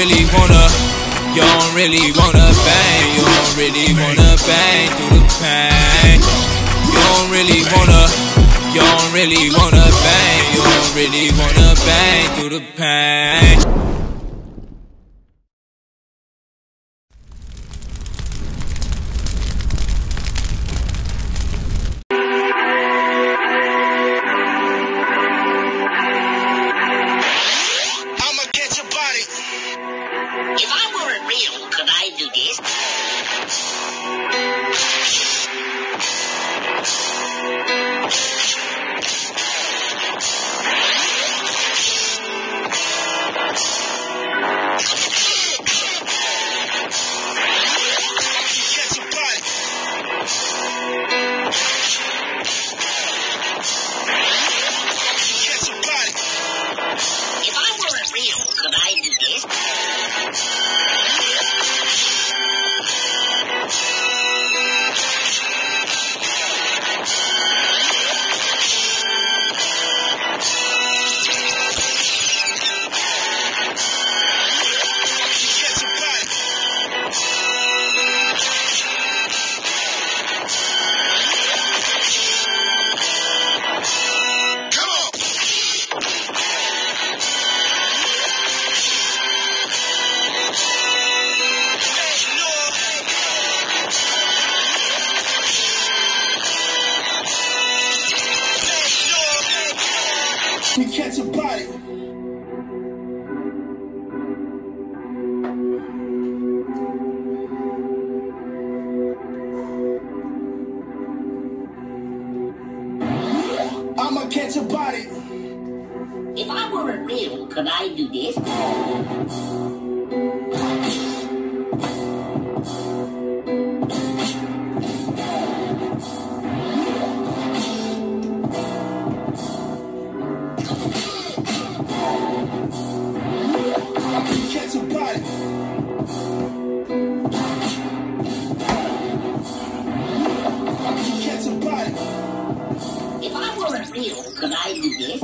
really wanna, you don't really wanna bang, you don't really wanna bang through the pain. You don't really wanna, you don't really wanna bang, you don't really wanna bang through the pain. We catch a body. I'ma catch a body. If I were a real, could I do this? Could I do this?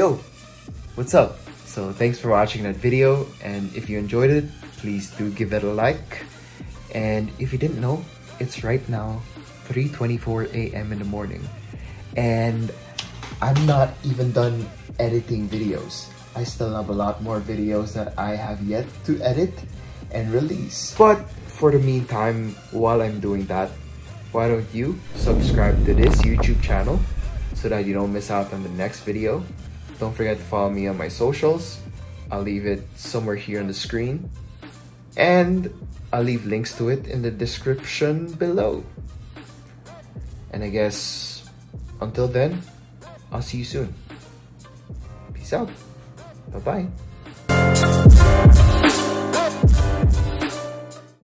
yo, what's up? So thanks for watching that video, and if you enjoyed it, please do give it a like. And if you didn't know, it's right now 3:24 a.m. in the morning, and I'm not even done editing videos. I still have a lot more videos that I have yet to edit and release. But for the meantime, while I'm doing that, why don't you subscribe to this YouTube channel so that you don't miss out on the next video. Don't forget to follow me on my socials. I'll leave it somewhere here on the screen, and I'll leave links to it in the description below. And I guess until then, I'll see you soon. Peace out. Bye-bye.